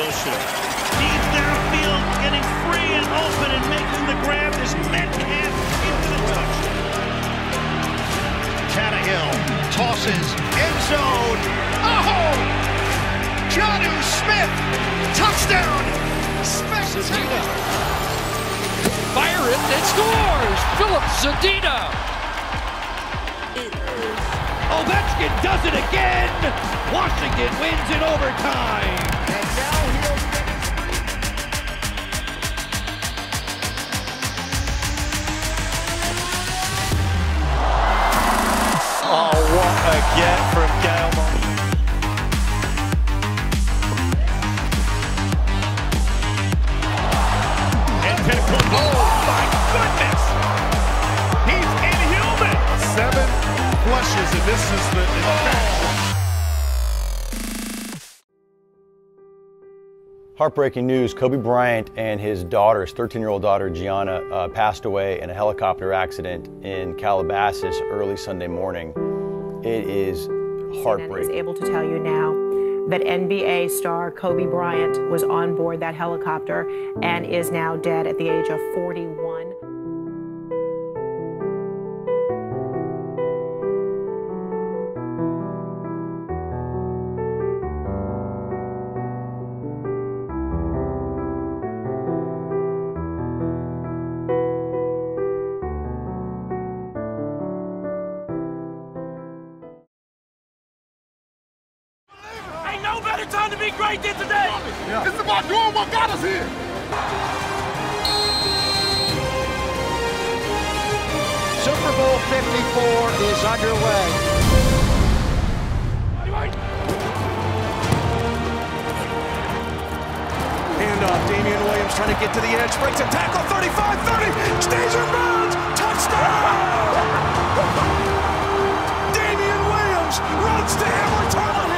Wilson. Deep center field, getting free and open and making the grab is Metcalf into the touchdown. Tannehill tosses end zone. Oh! Jonnu Smith, touchdown! Spectacular! Fire it, it scores! Philip Zadina! Ovechkin does it again! Washington wins in overtime! And now he'll finish. Oh, what a get from Gale. And Pickford, oh my goodness! He's inhuman! 7 flushes, and this is the heartbreaking news. Kobe Bryant and his daughter, his 13-year-old daughter Gianna, passed away in a helicopter accident in Calabasas early Sunday morning. It is heartbreaking. Is able to tell you now that NBA star Kobe Bryant was on board that helicopter and is now dead at the age of 41. Time to be great here today. Yeah. It's about doing what got us here. Super Bowl 54 is underway. Hand off, Damian Williams trying to get to the edge, breaks a tackle, 35-30, stays and runs, touchdown! Damian Williams runs to Hamilton.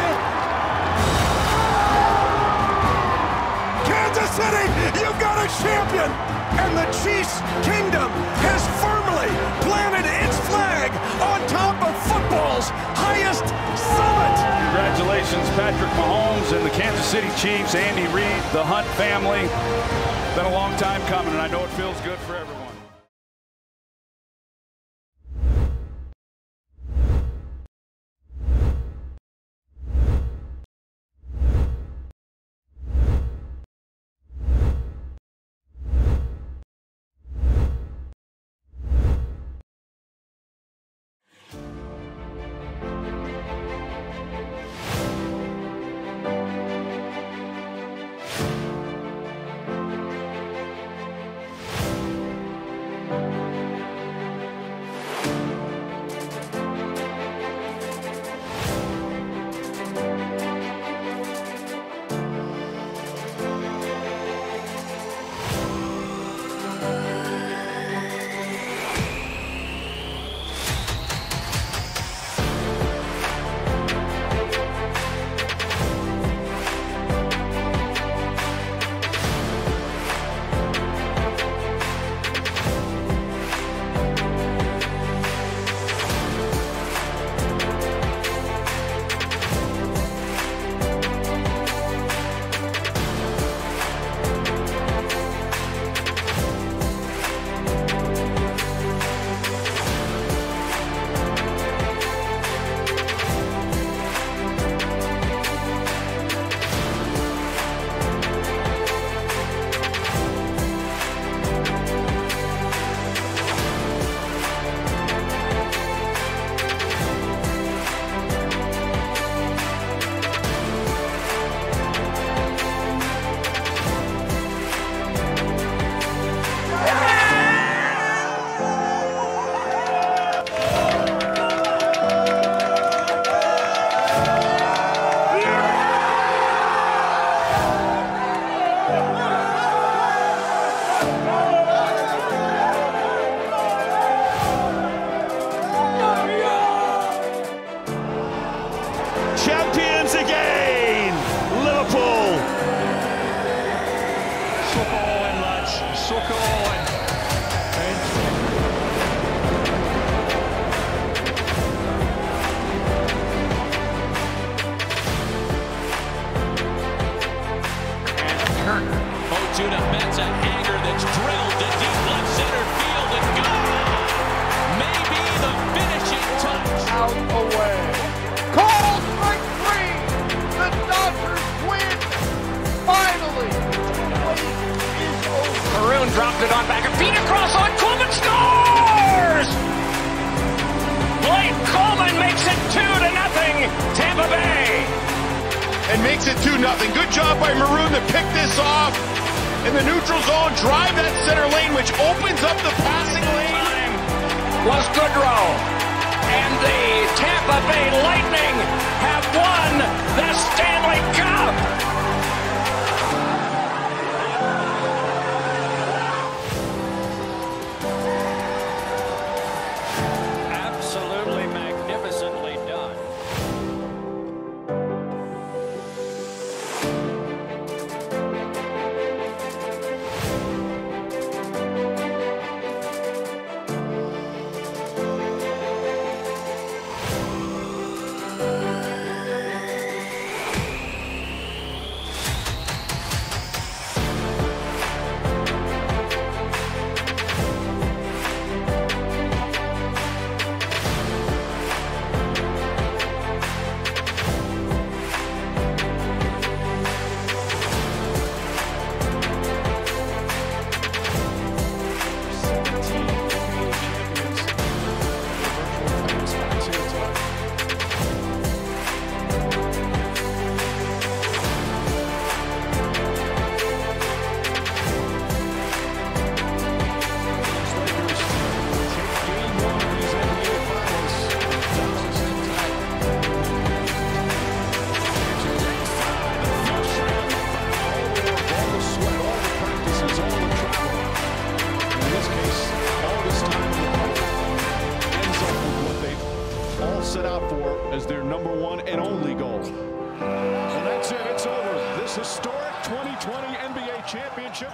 City, you've got a champion, and the Chiefs' kingdom has firmly planted its flag on top of football's highest summit. Congratulations, Patrick Mahomes and the Kansas City Chiefs, Andy Reid, the Hunt family. It's been a long time coming, and I know it feels good for everyone. dropped it on back. A feed across on Coleman, scores! Blake Coleman makes it 2-0, Tampa Bay. And makes it 2-0. Good job by Maroon to pick this off. In the neutral zone, drive that center lane, which opens up the passing lane. Time was Goodrow. And the Tampa Bay Lightning have won the Stanley Cup.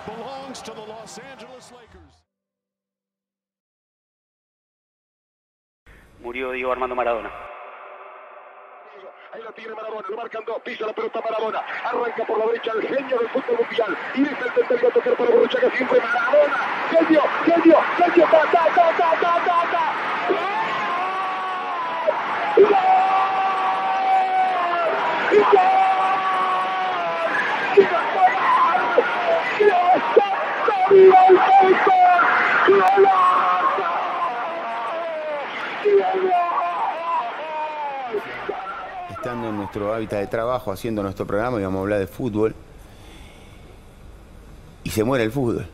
Belongs to the Los Angeles Lakers. Murió Diego Armando Maradona. Ahí la tiene Maradona, lo marcan dos, pisa la pelota Maradona, arranca por la derecha el genio del fútbol mundial, y desde el centro iba a tocar para Borruchaga, siempre Maradona, genio, ta. Estando en nuestro hábitat de trabajo, haciendo nuestro programa, íbamos a hablar de fútbol y se muere el fútbol.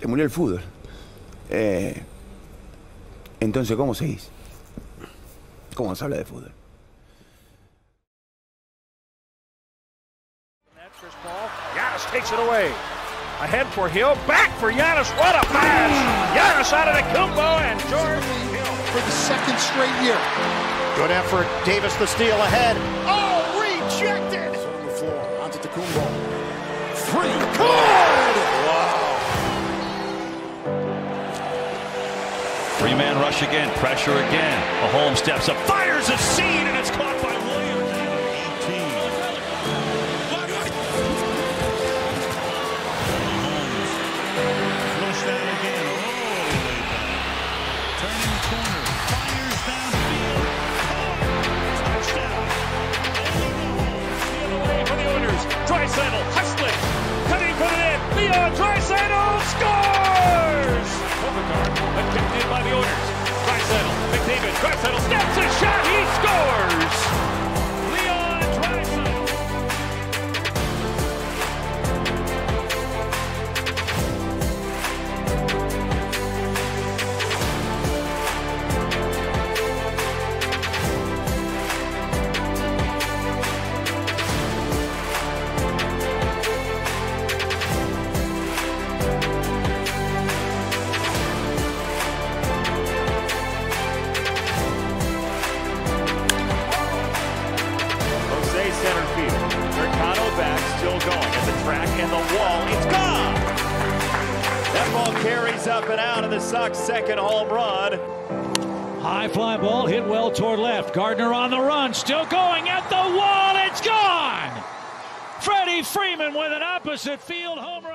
Se murió el fútbol. Entonces, ¿cómo seguís? ¿Cómo se habla de fútbol? Giannis takes it away. Ahead for Hill, back for Giannis. What a pass! Giannis out of the combo, and George Hill for the second straight year. Good effort. Davis the steal ahead. Oh, rejected! On the floor, onto the combo. Three, good! Wow. Three-man rush again, pressure again. Mahomes steps up, fires a seed, and it's caught by Williams. Hustling, cutting for the net, Leon Draisaitl scores! Overgaard, picked in by the owners. Draisaitl, McDavid, Draisaitl snaps a shot, he scores! Leon Sox second home run. High fly ball hit well toward left. Gardner on the run, still going at the wall. It's gone. Freddie Freeman with an opposite field home run.